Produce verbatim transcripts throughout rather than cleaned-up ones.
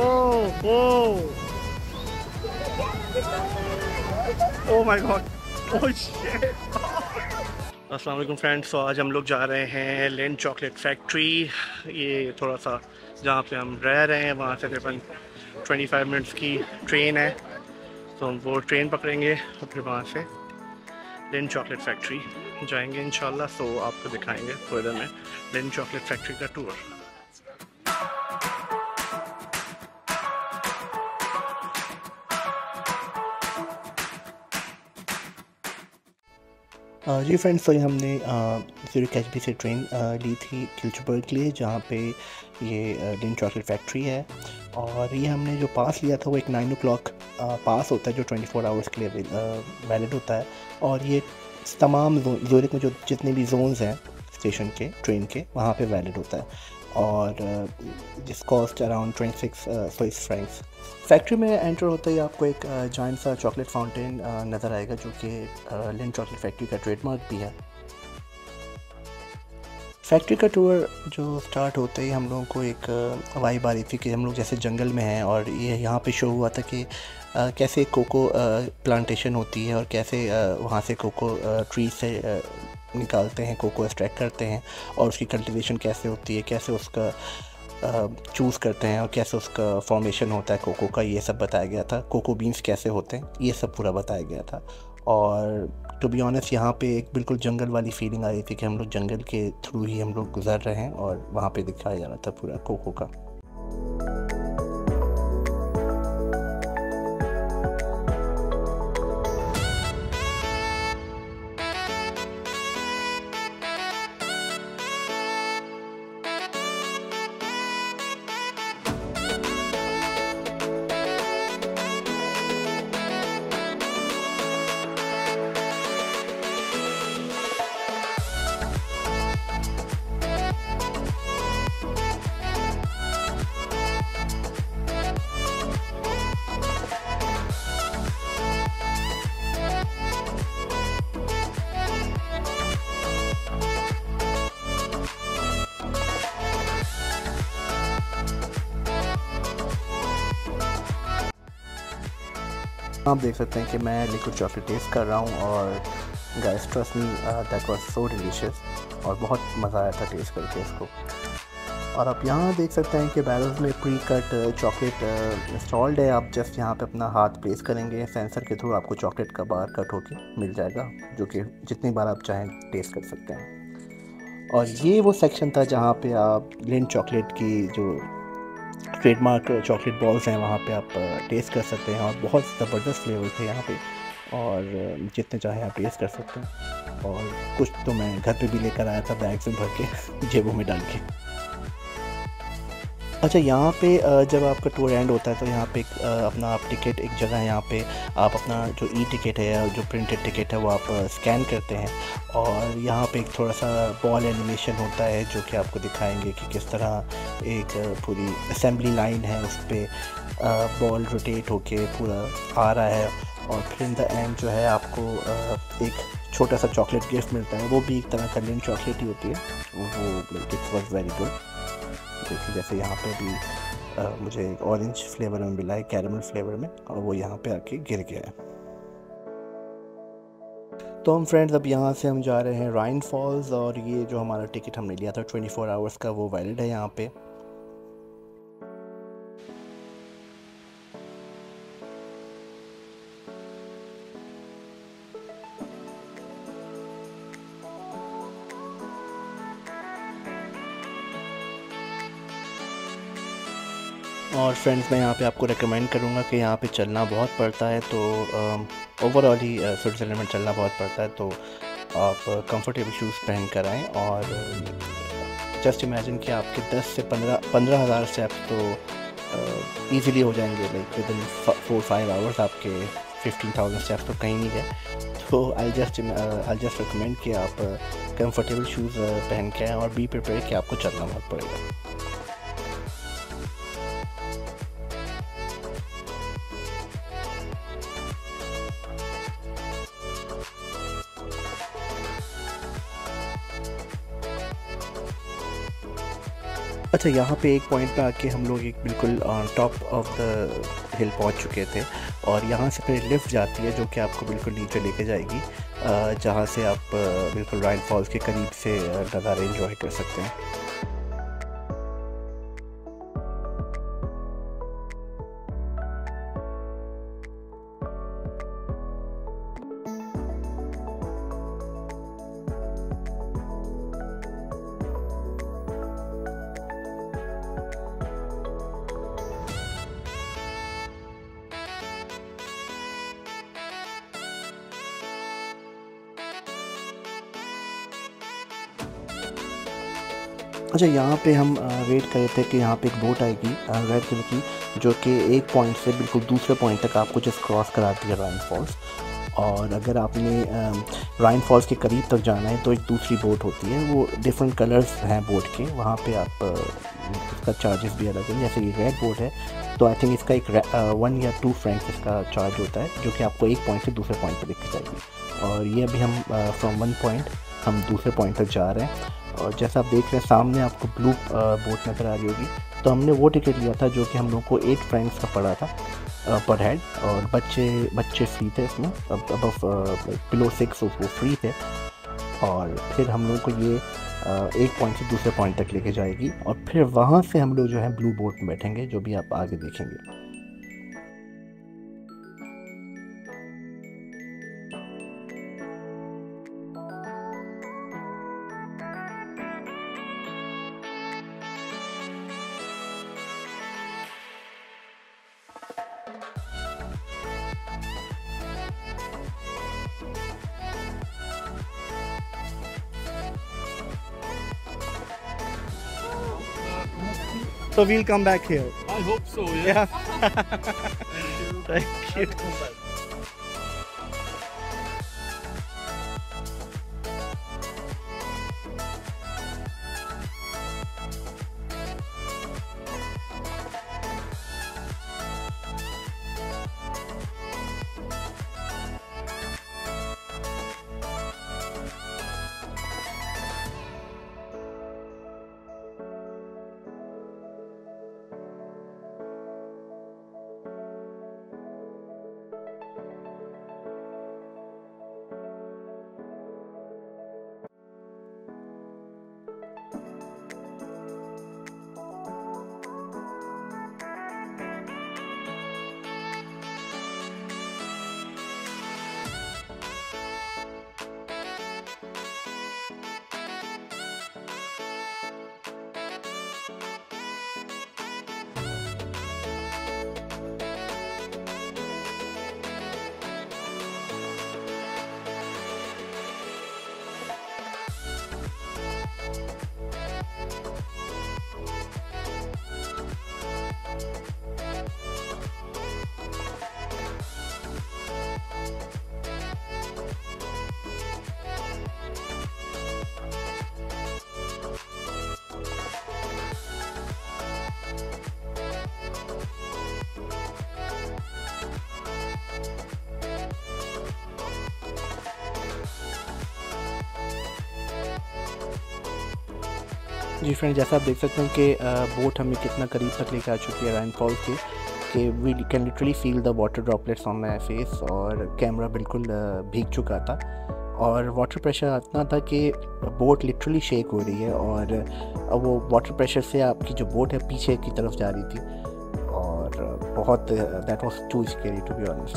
Oh, oh, oh my God, oh shit. अस्सलाम वालेकुम friends. तो आज हम लोग जा रहे हैं लिंड चॉकलेट फैक्ट्री। ये थोड़ा सा जहाँ पे हम रह रहे हैं वहाँ से तकरीबन पच्चीस मिनट्स की ट्रेन है, तो हम वो ट्रेन पकड़ेंगे और फिर वहाँ से लिंड चॉकलेट फैक्ट्री जाएंगे इंशाल्लाह। तो आपको दिखाएंगे थोड़ी देर में लिंड चॉकलेट फैक्ट्री का टूर। जी फ्रेंड्स, तो हमने ज़ूरिख एचबी से ट्रेन ली थी किल्चबर्ग के लिए, जहाँ पे ये लिंड चॉकलेट फैक्ट्री है। और ये हमने जो पास लिया था वो एक नाइन ओ क्लाक पास होता है जो चौबीस आवर्स के लिए वैलिड होता है। और ये तमाम ज़ूरिख में जो जितने भी जोन्स हैं स्टेशन के ट्रेन के वहाँ पे वैलिड होता है। और जिस cost around twenty six Swiss francs. Factory में एंटर होते ही आपको एक जायंट सा चॉकलेट फाउंटेन नज़र आएगा, जो कि लिंड चॉकलेट फैक्ट्री का ट्रेडमार्क भी है। फैक्ट्री का टूर जो स्टार्ट होते ही हम लोगों को एक वाइब आ रही थी कि हम लोग जैसे जंगल में हैं। और ये यहाँ पे शो हुआ था कि कैसे कोको प्लांटेशन होती है और कैसे वहाँ से कोको ट्री से निकालते हैं, कोको एक्सट्रैक्ट करते हैं, और उसकी कल्टीवेशन कैसे होती है, कैसे उसका चूज़ करते हैं और कैसे उसका फॉर्मेशन होता है कोको का, ये सब बताया गया था। कोको बीन्स कैसे होते हैं ये सब पूरा बताया गया था। और टू बी ऑनेस्ट यहाँ पे एक बिल्कुल जंगल वाली फीलिंग आ रही थी कि हम लोग जंगल के थ्रू ही हम लोग गुजर रहे हैं, और वहाँ पर दिखाया जा रहा था पूरा कोको का। आप देख सकते हैं कि मैं लिक्विड चॉकलेट टेस्ट कर रहा हूँ, और guys trust me that was so delicious. और बहुत मज़ा आया था टेस्ट करके इसको। और आप यहाँ देख सकते हैं कि बैरल्स में प्री कट चॉकलेट इंस्टॉल्ड है। आप जस्ट यहाँ पे अपना हाथ प्लेस करेंगे, सेंसर के थ्रू आपको चॉकलेट का बार कट होके मिल जाएगा, जो कि जितनी बार आप चाहें टेस्ट कर सकते हैं। और ये वो सेक्शन था जहाँ पर आप लिंड चॉकलेट की जो ट्रेडमार्क चॉकलेट बॉल्स हैं वहाँ पे आप टेस्ट कर सकते हैं। और बहुत ज़बरदस्त फ्लेवर थे यहाँ पे, और जितने चाहे आप टेस्ट कर सकते हैं। और कुछ तो मैं घर पे भी लेकर आया था बैग से भर के, जेबों में डाल के। अच्छा, यहाँ पे जब आपका टूर एंड होता है तो यहाँ पे अपना आप टिकट, एक जगह है यहाँ पे आप अपना जो ई टिकट है और जो प्रिंटेड टिकट है वो आप स्कैन करते हैं। और यहाँ पे एक थोड़ा सा बॉल एनिमेशन होता है, जो कि आपको दिखाएंगे कि किस तरह एक पूरी असेंबली लाइन है, उस पर बॉल रोटेट होके पूरा आ रहा है। और फिर इन द एंड जो है आपको एक छोटा सा चॉकलेट गिफ्ट मिलता है, वो भी एक तरह का लिंड चॉकलेट ही होती है। वो इट्स वॉज वेरी गुड। देखिए जैसे यहाँ पे भी आ, मुझे एक ऑरेंज फ्लेवर में मिला है, कैरमल फ्लेवर में, और वो यहाँ पे आके गिर गया है। तो हम फ्रेंड्स अब यहाँ से हम जा रहे हैं राइन फॉल्स, और ये जो हमारा टिकट हमने लिया था चौबीस आवर्स का वो वैलिड है यहाँ पे। और फ्रेंड्स मैं यहाँ पे आपको रेकमेंड करूँगा कि यहाँ पे चलना बहुत पड़ता है, तो ओवरऑल ही स्विट्ज़रलैंड में चलना बहुत पड़ता है। तो आप कंफर्टेबल शूज़ पहन कर आएँ। और जस्ट इमेजिन कि आपके दस से पंद्रह पंद्रह हज़ार स्टेप तो ईज़िली हो जाएंगे, like within four five hours आपके फिफ्टीन थाउजेंड स्टेप्स तो कहीं नहीं गए। तो I just I just recommend कि आप कंफर्टेबल शूज़ पहन के आएँ, और बी प्रिपेयर कि आपको चलना बहुत पड़ेगा। अच्छा, यहाँ पे एक पॉइंट पे आके हम लोग एक बिल्कुल टॉप ऑफ द हिल पहुँच चुके थे और यहाँ से फिर लिफ्ट जाती है जो कि आपको बिल्कुल नीचे लेके जाएगी, जहाँ से आप बिल्कुल राइन फॉल्स के करीब से नज़ारे एंजॉय कर सकते हैं। अच्छा, यहाँ पे हम वेट कर रहे थे कि यहाँ पे एक बोट आएगी रेड कलर की, जो कि एक पॉइंट से बिल्कुल दूसरे पॉइंट तक आपको जस्ट क्रॉस कराती है राइन फॉल्स। और अगर आपने राइन फॉल्स के करीब तक जाना है तो एक दूसरी बोट होती है, वो डिफरेंट कलर्स हैं बोट के, वहाँ पे आप उसका चार्जेस भी अलग है। जैसे ये रेड बोट है तो आई थिंक इसका एक वन या टू फ्रैंक्स इसका चार्ज होता है, जो कि आपको एक पॉइंट से दूसरे पॉइंट पर लेके जाएगी। और ये अभी हम फ्रॉम वन पॉइंट हम दूसरे पॉइंट तक जा रहे हैं और जैसा आप देख रहे हैं सामने आपको ब्लू बोट नज़र आ रही होगी। तो हमने वो टिकट लिया था जो कि हम लोग को एट फ्रैंक्स का पड़ा था पर हेड, और बच्चे बच्चे फ्री थे इसमें, अब अब बिलो सिक्स वो फ्री थे। और फिर हम लोग को ये एक पॉइंट से दूसरे पॉइंट तक लेके जाएगी और फिर वहाँ से हम लोग जो है ब्लू बोट में बैठेंगे, जो भी आप आगे देखेंगे। So we'll come back here. I hope so. Yeah. yeah. Thank you. Thank you. जी फ्रेंड, जैसा आप देख सकते हैं कि बोट हमें कितना करीब तक लेके आ चुकी है राइन फॉल्स के, कि we can literally feel the water droplets on my face. और कैमरा बिल्कुल भीग चुका था और वाटर प्रेशर इतना था कि बोट लिटरली शेक हो रही है, और वो वाटर प्रेशर से आपकी जो बोट है पीछे की तरफ जा रही थी। और बहुत that was too scary to be honest.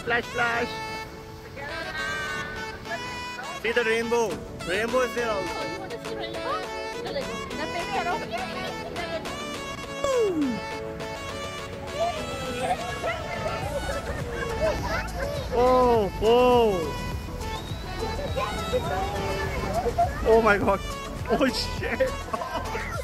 Splash splash, see the rainbow. Rainbow is there also. Oh, you want to see rainbow? The rainbow. The picture of the rainbow. Oh, oh. Oh my God. Oh shit.